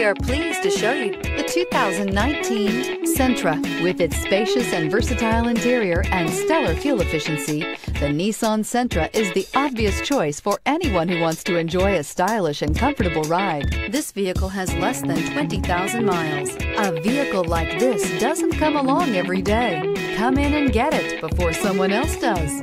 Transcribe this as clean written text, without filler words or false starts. We are pleased to show you the 2019 Sentra. With its spacious and versatile interior and stellar fuel efficiency, the Nissan Sentra is the obvious choice for anyone who wants to enjoy a stylish and comfortable ride. This vehicle has less than 20,000 miles. A vehicle like this doesn't come along every day. Come in and get it before someone else does.